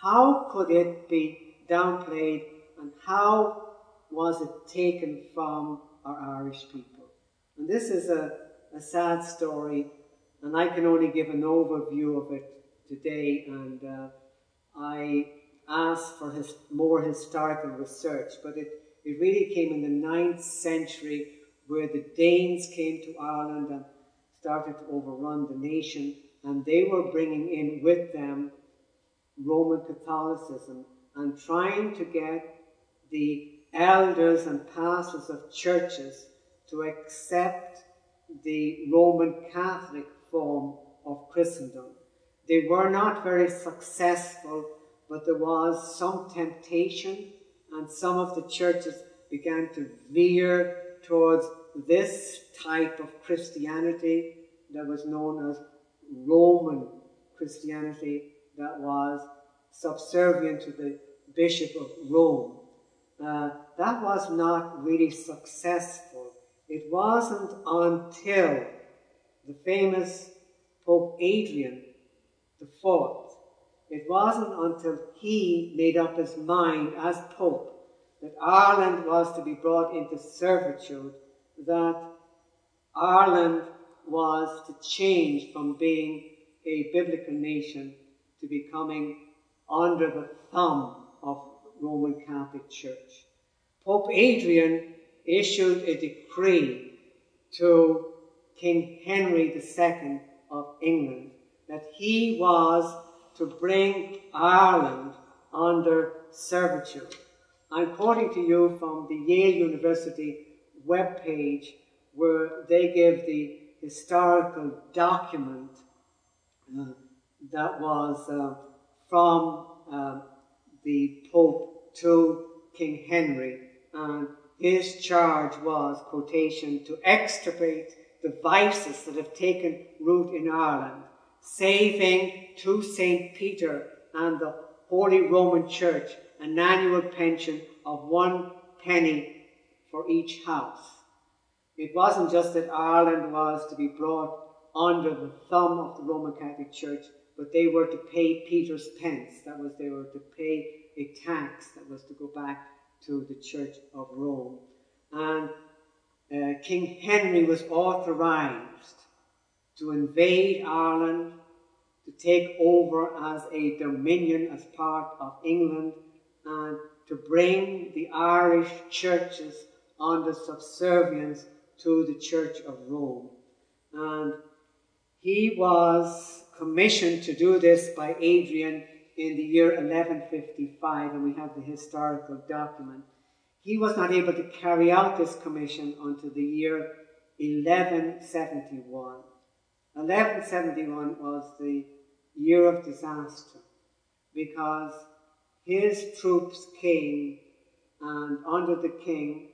How could it be downplayed, and how was it taken from our Irish people? And this is a sad story, and I can only give an overview of it today, and I asked for more historical research, but it really came in the 9th century, where the Danes came to Ireland and started to overrun the nation, and they were bringing in with them Roman Catholicism and trying to get the elders and pastors of churches to accept the Roman Catholic form of Christendom. They were not very successful, but there was some temptation, and some of the churches began to veer towards this type of Christianity that was known as Roman Christianity, that was subservient to the Bishop of Rome. That was not really successful. It wasn't until the famous Pope Adrian IV, it wasn't until he made up his mind as Pope that Ireland was to be brought into servitude, that Ireland was to change from being a biblical nation to becoming under the thumb of Roman Catholic Church. Pope Adrian issued a decree to King Henry II of England that he was to bring Ireland under servitude. I'm quoting to you from the Yale University webpage, where they give the historical document that was from the Pope to King Henry, and his charge was, quotation, to extirpate the vices that have taken root in Ireland, saving to St. Peter and the Holy Roman Church an annual pension of 1 penny for each house. It wasn't just that Ireland was to be brought under the thumb of the Roman Catholic Church, but they were to pay Peter's pence. That was, they were to pay a tax that was to go back to the Church of Rome. And King Henry was authorized to invade Ireland, to take over as a dominion, as part of England, and to bring the Irish churches under subservience to the Church of Rome. And he was commissioned to do this by Adrian in the year 1155, and we have the historical document. He was not able to carry out this commission until the year 1171. 1171 was the year of disaster, because his troops came, and under the king,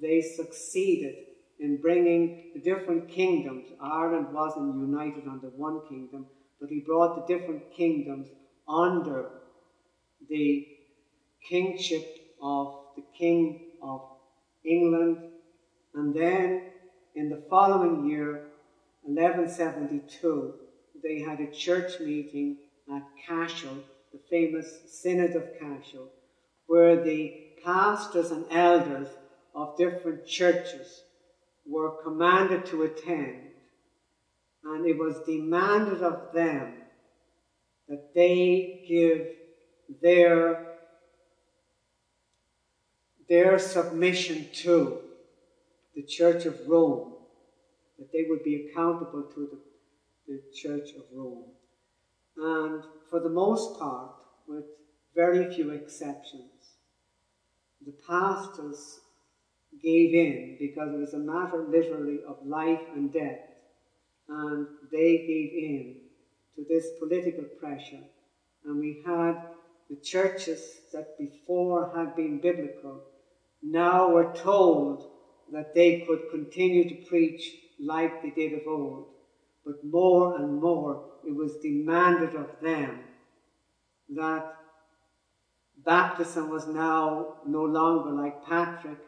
they succeeded in bringing the different kingdoms. Ireland wasn't united under one kingdom, but he brought the different kingdoms under the kingship of the King of England. And then in the following year, 1172, they had a church meeting at Cashel, the famous Synod of Cashel, where the pastors and elders of different churches were commanded to attend, and it was demanded of them that they give their submission to the Church of Rome, that they would be accountable to the Church of Rome. And for the most part, with very few exceptions, the pastors gave in, because it was a matter literally of life and death, and they gave in to this political pressure. And we had the churches that before had been biblical, now were told that they could continue to preach like they did of old, but more and more it was demanded of them that baptism was now no longer, like Patrick,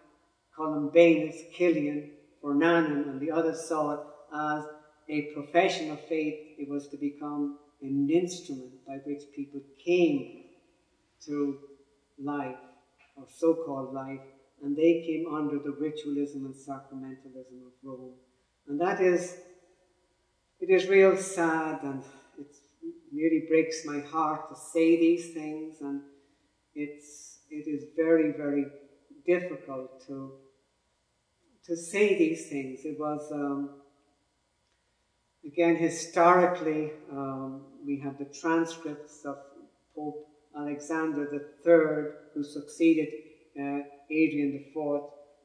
Columbanus, Killian, Fernanon, and the others saw it as a profession of faith. It was to become an instrument by which people came to life, or so-called life, and they came under the ritualism and sacramentalism of Rome. And that is, it is real sad, and it nearly breaks my heart to say these things, and it is very, very difficult to say these things. It was, again, historically, we have the transcripts of Pope Alexander III, who succeeded Adrian IV,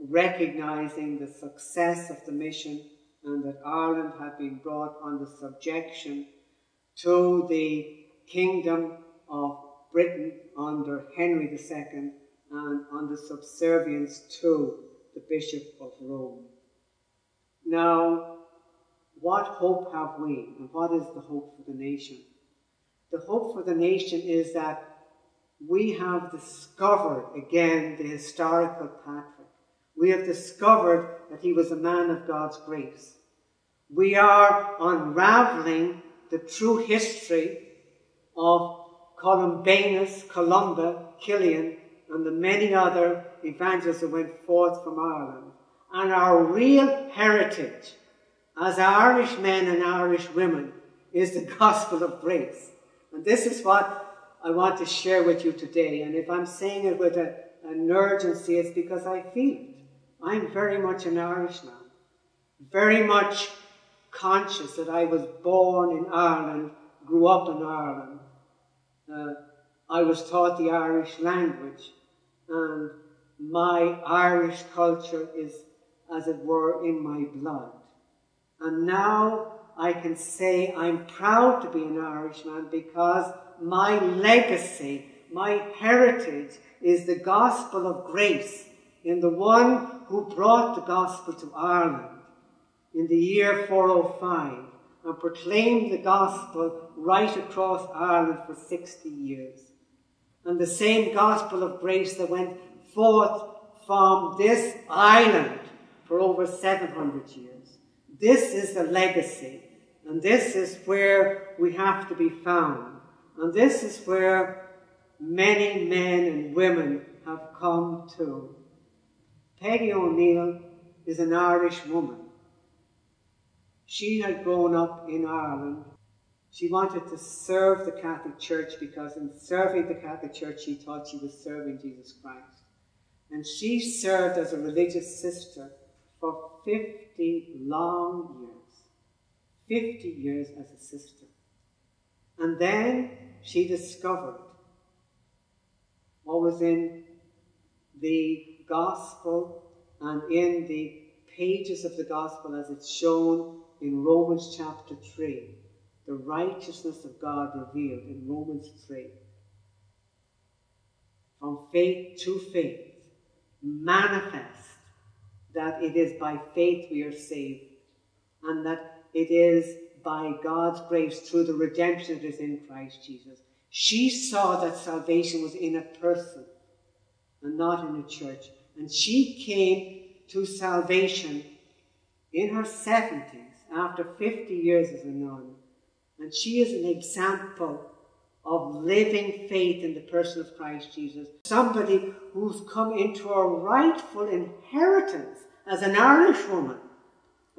recognizing the success of the mission and that Ireland had been brought under subjection to the Kingdom of Britain under Henry II and under subservience to the Bishop of Rome. Now, what hope have we, and what is the hope for the nation? The hope for the nation is that we have discovered again the historical Patrick. We have discovered that he was a man of God's grace. We are unraveling the true history of Columbanus, Columba, Killian, and the many other evangelists who went forth from Ireland, and our real heritage as Irish men and Irish women is the gospel of grace. And this is what I want to share with you today. And if I'm saying it with an urgency, it's because I feel it. I'm very much an Irishman, very much conscious that I was born in Ireland, grew up in Ireland. I was taught the Irish language, and my Irish culture is, as it were, in my blood. And now I can say I'm proud to be an Irishman because my legacy, my heritage is the gospel of grace in the one who brought the gospel to Ireland in the year 405 and proclaimed the gospel right across Ireland for 60 years. And the same gospel of grace that went forth from this island for over 700 years. This is the legacy, and this is where we have to be found. And this is where many men and women have come to. Peggy O'Neill is an Irish woman. She had grown up in Ireland. She wanted to serve the Catholic Church because in serving the Catholic Church, she thought she was serving Jesus Christ. And she served as a religious sister for 50 long years, 50 years as a sister. And then she discovered what was in the gospel and in the pages of the gospel as it's shown in Romans chapter 3, the righteousness of God revealed in Romans 3. From faith to faith, manifest that it is by faith we are saved and that it is by God's grace through the redemption that is in Christ Jesus. She saw that salvation was in a person and not in a church. And she came to salvation in her 70s after 50 years as a nun. And she is an example of living faith in the person of Christ Jesus. Somebody who's come into a rightful inheritance as an Irish woman.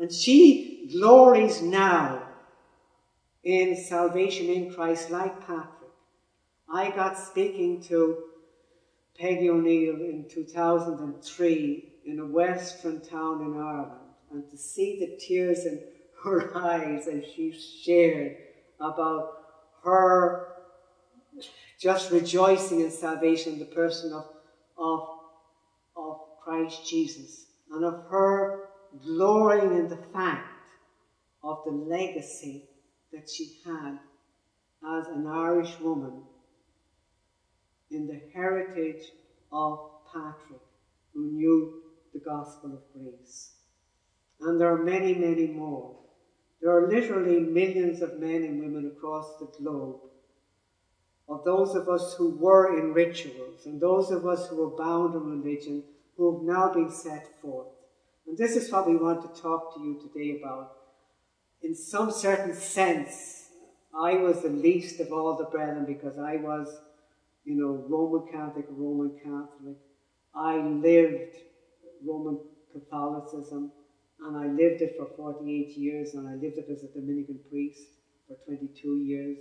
And she glories now in salvation in Christ, like Patrick. I got speaking to Peggy O'Neill in 2003 in a western town in Ireland, and to see the tears in her eyes as she shared about her just rejoicing in salvation in the person of Christ Jesus, and of her glorying in the fact of the legacy that she had as an Irish woman in the heritage of Patrick, who knew the gospel of grace. And there are many, many more. There are literally millions of men and women across the globe, of those of us who were in rituals and those of us who were bound in religion, who have now been set forth. And this is what we want to talk to you today about. In some certain sense, I was the least of all the brethren because I was, you know, Roman Catholic. I lived Roman Catholicism, and I lived it for 48 years, and I lived it as a Dominican priest for 22 years.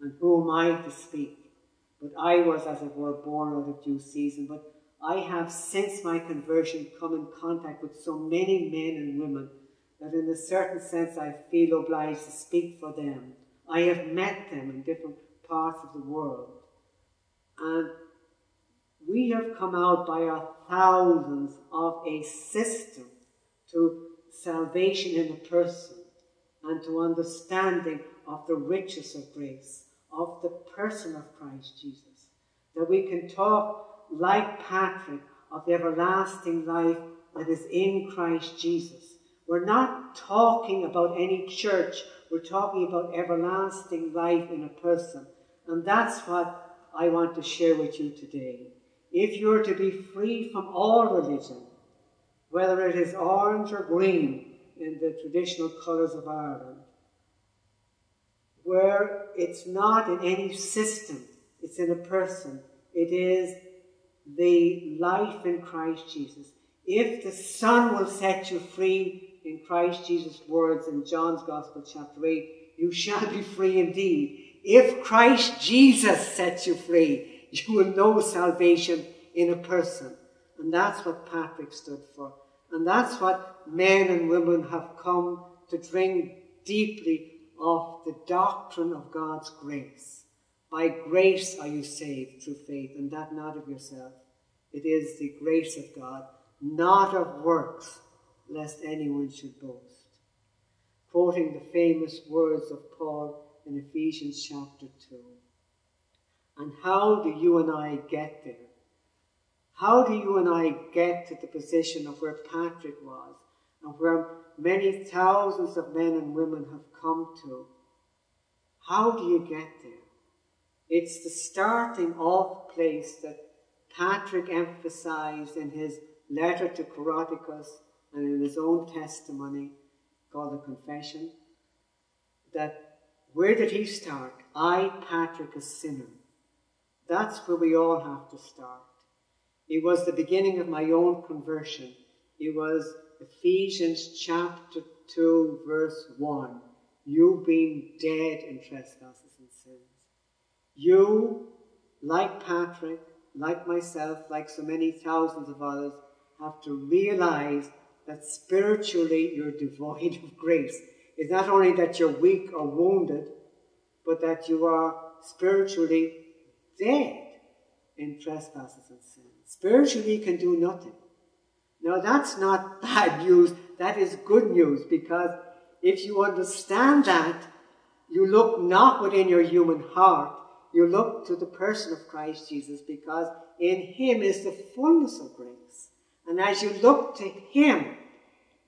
And who am I to speak? But I was, as it were, born out of due season. But I have, since my conversion, come in contact with so many men and women that in a certain sense I feel obliged to speak for them. I have met them in different parts of the world. And we have come out by our thousands of a system to salvation in a person and to understanding of the riches of grace, of the person of Christ Jesus, that we can talk like Patrick of the everlasting life that is in Christ Jesus. We're not talking about any church, we're talking about everlasting life in a person. And that's what I want to share with you today. If you're to be free from all religion, whether it is orange or green in the traditional colours of Ireland, where it's not in any system, it's in a person, it is the life in Christ Jesus. If the Son will set you free, in Christ Jesus' words in John's Gospel chapter 8, you shall be free indeed. If Christ Jesus sets you free, you will know salvation in a person. And that's what Patrick stood for. And that's what men and women have come to drink deeply of the doctrine of God's grace. By grace are you saved through faith, and that not of yourself. It is the grace of God, not of works, lest anyone should boast. Quoting the famous words of Paul in Ephesians chapter 2. And how do you and I get there? How do you and I get to the position of where Patrick was and where many thousands of men and women have come to? How do you get there? It's the starting off place that Patrick emphasized in his letter to Caroticus and in his own testimony called the Confession, that where did he start? I, Patrick, a sinner. That's where we all have to start. It was the beginning of my own conversion. It was Ephesians chapter 2, verse 1. You being dead in trespasses and sins. You, like Patrick, like myself, like so many thousands of others, have to realize that spiritually you're devoid of grace. It's not only that you're weak or wounded, but that you are spiritually dead in trespasses and sins. Spiritually, you can do nothing. Now, that's not bad news. That is good news, because if you understand that, you look not within your human heart. You look to the person of Christ Jesus, because in him is the fullness of grace. And as you look to him,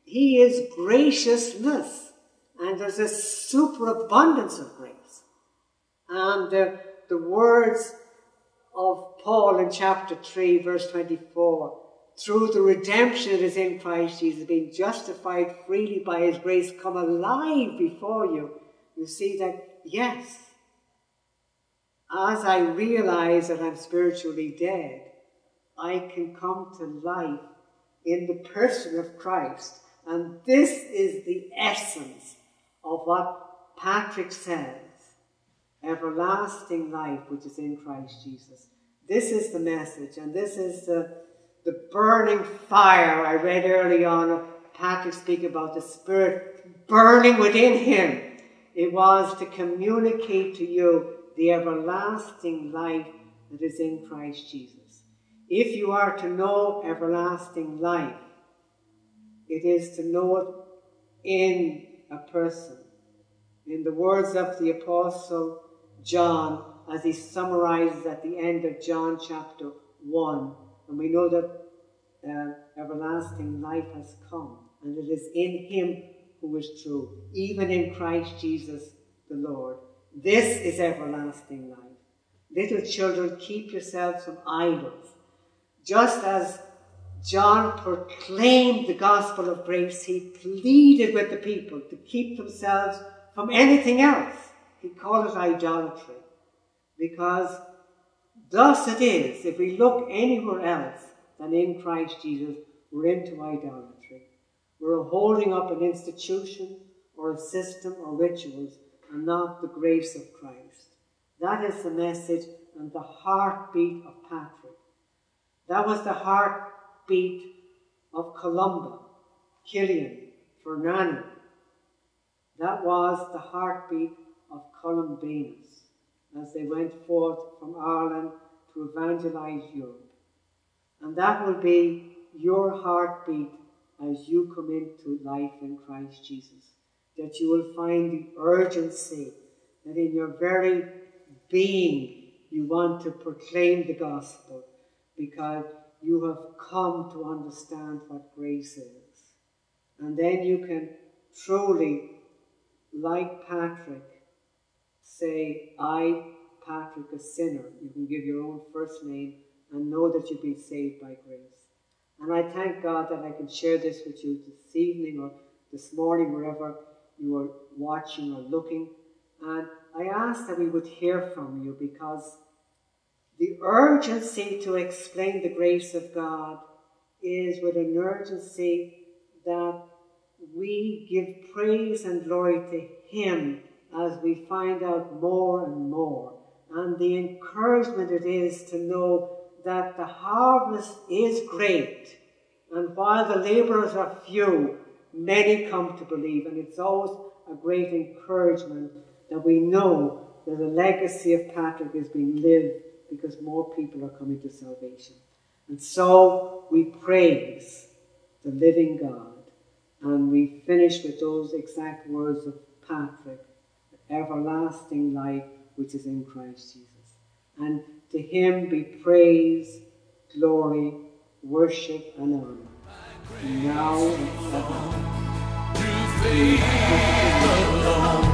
he is graciousness. And there's a superabundance of grace. And the words of Paul in chapter 3, verse 24, through the redemption that is in Christ Jesus, being justified freely by his grace, come alive before you. You see that, yes, as I realize that I'm spiritually dead, I can come to life in the person of Christ. And this is the essence of what Patrick says. Everlasting life which is in Christ Jesus. This is the message, and this is the burning fire I read early on of Patrick speaking about the Spirit burning within him. It was to communicate to you the everlasting life that is in Christ Jesus. If you are to know everlasting life, it is to know it in a person. In the words of the Apostle John, as he summarizes at the end of John chapter 1, and we know that everlasting life has come, and it is in him who is true, even in Christ Jesus the Lord. This is everlasting life. Little children, keep yourselves from idols. Just as John proclaimed the gospel of grace, he pleaded with the people to keep themselves from anything else. He called it idolatry, because thus it is, if we look anywhere else than in Christ Jesus, we're into idolatry. We're holding up an institution or a system or rituals, and not the grace of Christ. That is the message and the heartbeat of Patrick. That was the heartbeat of Columba, Killian, Fernanon. That was the heartbeat of Columbanus as they went forth from Ireland to evangelize Europe. And that will be your heartbeat as you come into life in Christ Jesus, that you will find the urgency and in your very being you want to proclaim the gospel, because you have come to understand what grace is. And then you can truly, like Patrick, say, I, Patrick, a sinner. You can give your own first name and know that you've been saved by grace. And I thank God that I can share this with you this evening or this morning, wherever you are watching or looking. And I ask that we would hear from you, because the urgency to explain the grace of God is with an urgency that we give praise and glory to Him as we find out more and more. And the encouragement it is to know that the harvest is great, and while the laborers are few, many come to believe. And it's always a great encouragement that we know that the legacy of Patrick is being lived, because more people are coming to salvation. And so we praise the living God. And we finish with those exact words of Patrick, the everlasting life which is in Christ Jesus. And to Him be praise, glory, worship, and honor. And now and forever.